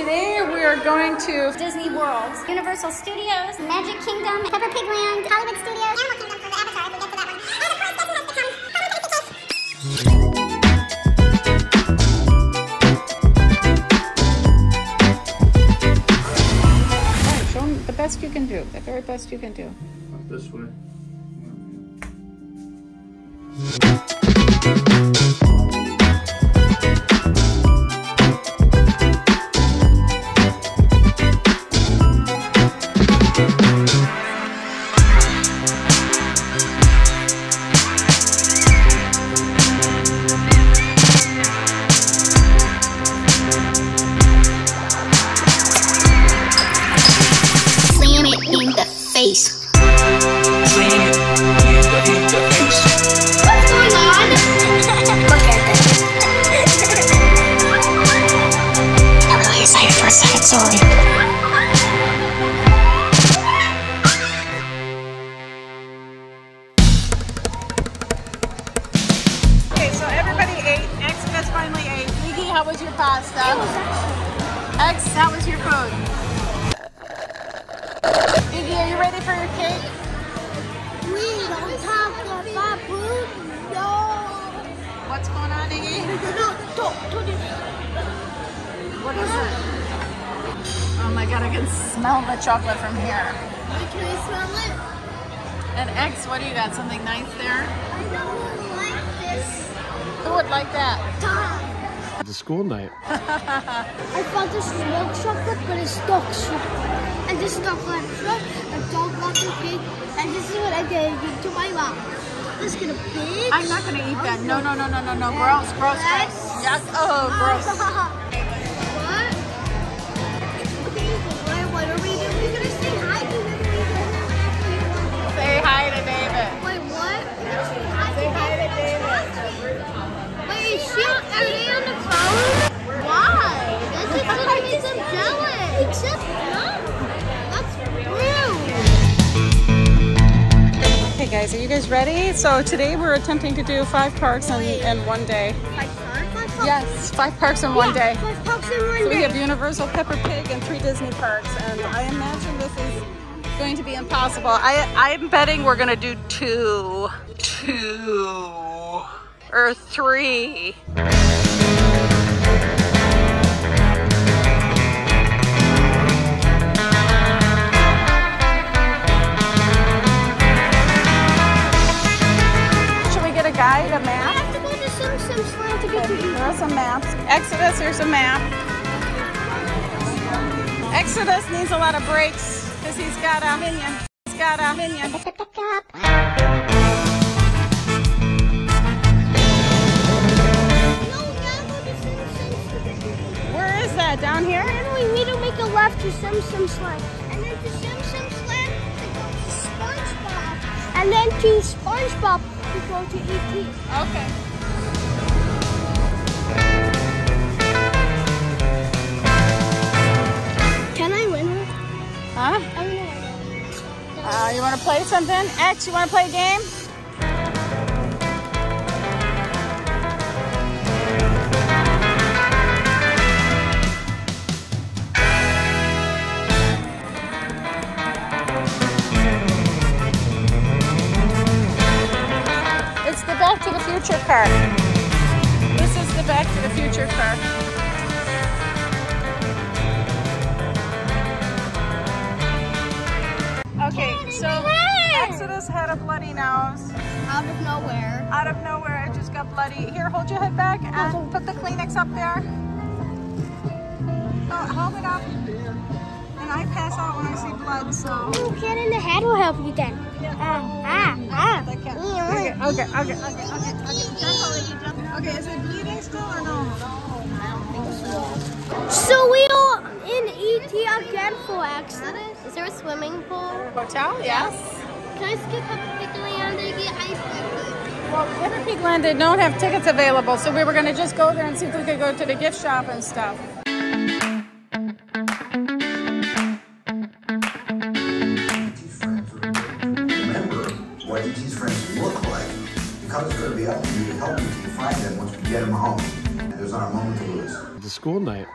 Today we are going to Disney World, Universal Studios, Magic Kingdom, Peppa Pig Land, Hollywood Studios, Animal Kingdom for the Avatar, if we get to that one. And of course, Disney has to come. All right, show them the best you can do, the very best you can do. Up this way. What is it? Oh my god, I can smell the chocolate from here. Can I smell it? And X, what do you got? Something nice there? I don't like this. Who would like that? Tom. The school night. I thought this was milk chocolate, but it's dog chocolate. And this is dog chocolate, and dog chocolate cake, and this is what I gave to my mom. This is gonna be. I'm not gonna eat that. No, no, no, no, no, no. Gross, gross, gross. Yes. Oh, gross. What? Okay, what are we doing? We're gonna say hi to David. Say hi to David. Wait, what? Say hi to David. Wait, is she already on the phone? Why? That's just gonna make them jealous. It's just dumb. That's rude. Hey guys, are you guys ready? So today we're attempting to do 5 parks in one day. Yes, 5 parks in one day. 5 parks in one day. So we have Universal, Peppa Pig, and 3 Disney parks, and I imagine this is going to be impossible. I'm betting we're gonna do 2 or 3. Should we get a guide, a map? There are some maps. Exodus, here's a map. Exodus needs a lot of breaks because he's got a minion. He's got a minion. Where is that? Down here? We need to make a left to Sim Sim Slam. And then to Sim Sim Slam to go to Spongebob. And then to Spongebob to go to ET. Okay. Huh? You want to play something? X, you want to play a game? It's the Back to the Future car. This is the Back to the Future car. Okay, so Exodus had a bloody nose. Out of nowhere. Out of nowhere, it just got bloody. Here, hold your head back and put the Kleenex up there. Oh, hold it up. And I pass out when I see blood, so. Oh, get in the head will help you then. Okay. Okay, is it bleeding still or no? No, I don't think so. So we all in ET again for Exodus. Is there a swimming pool? Hotel? Yes. Can I skip Peppa Pig Land and get ice cream? Well, Peppa Pig Land, they don't have tickets available, so we were going to just go there and see if we could go to the gift shop and stuff. Remember what ET's friends look like. The cops are going to be up to you to help you find them once we get them home. And there's not a moment to lose. It's a school night.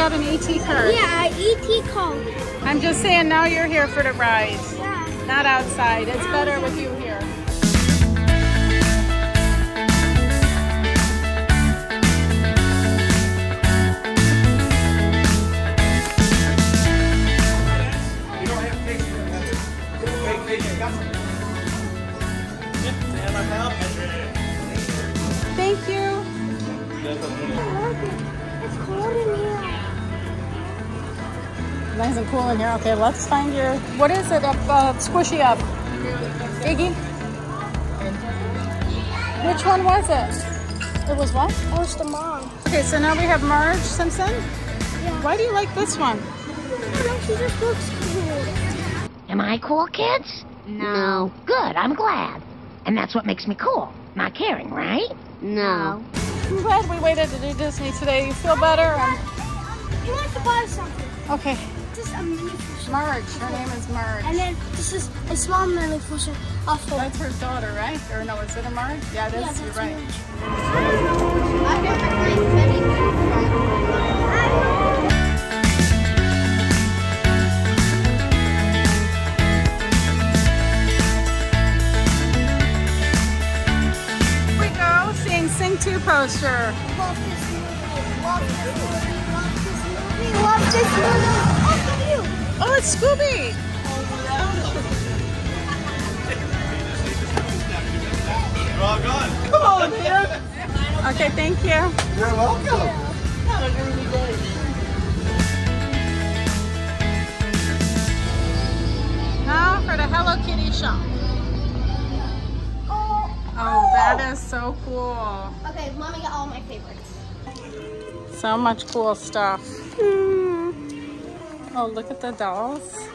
got an ET card. Yeah, ET card. I'm just saying, now you're here for the ride. Yeah. Not outside. It's better with you here. Thank you. It's cold in here. Nice and cool in here. Okay, let's find your, what is it? Squishy up. Iggy? Which one was it? It was what? Oh, it's the mom. Okay, so now we have Marge Simpson. Yeah. Why do you like this one? She just looks cool. Am I cool, kids? No. Good, I'm glad. And that's what makes me cool. Not caring, right? No. I'm glad we waited to do Disney today. You feel better? You want to buy something. Okay. This is a mini fishing. Marge. Her name is Marge. And then this is a small mini fishing. That's her daughter, right? Or no, is it a Marge? Yeah, it is. Yeah, you're right. I've never played many things. Sing 2 poster. Love this movie. Love this movie. Love this movie. Love this movie. Oh, Scooby! Oh, it's Scooby! Oh, we're all gone. Come on, man. Okay, thank you. You're welcome. Have a groovy day. Now for the Hello Kitty shop. Oh, that is so cool. Okay, Mommy got all my favorites. So much cool stuff. Oh, look at the dolls. Well,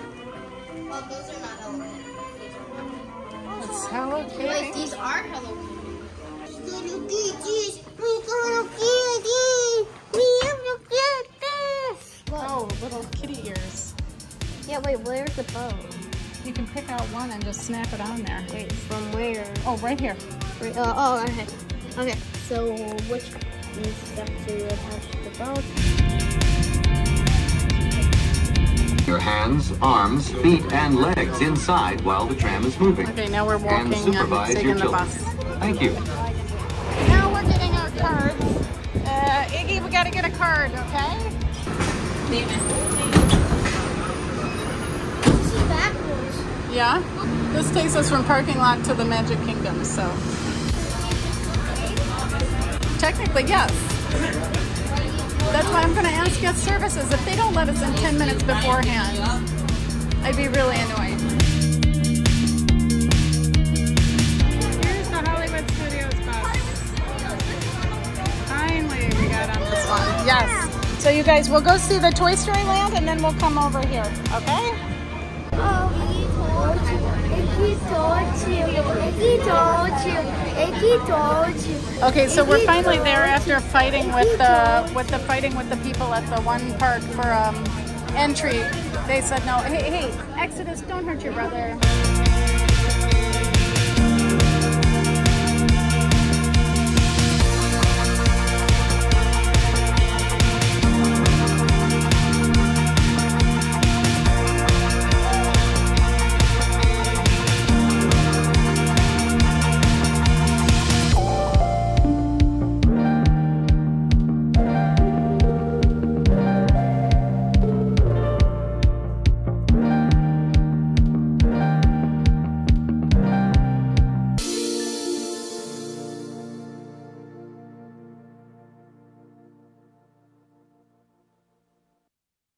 those are not Halloween. These are. It's Hello Kitty. Wait, these are Halloween. Little kitties, little kitty, little kitties. Oh, little kitty ears. Yeah, wait, where's the bone? You can pick out one and just snap it on there. Wait, from where? Oh, right here. Right, okay. Okay, so which step to attach the belt? Your hands, arms, feet, and legs inside while the tram is moving. Okay, now we're walking and taking the bus. Thank you. Now we're getting our cards. Iggy, we gotta get a card, okay? Leave it. This is backwards. Yeah, this takes us from parking lot to the Magic Kingdom, so. Technically, yes. That's why I'm gonna ask guest services if they don't let us in 10 minutes beforehand. I'd be really annoyed. Here's the Hollywood Studios bus. Finally, we got on this one, yes. So you guys, we'll go see the Toy Story Land and then we'll come over here, okay? Okay, so we're finally there after fighting with the people at the one park for entry. They said no. Hey, Exodus, don't hurt your brother.